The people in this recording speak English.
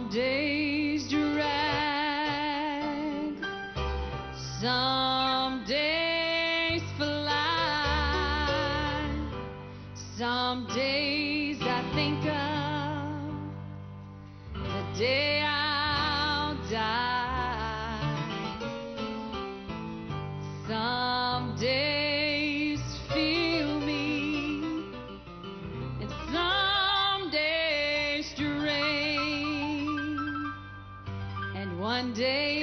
long days drag, some days fly, some days I think of the day I'll die, some days one day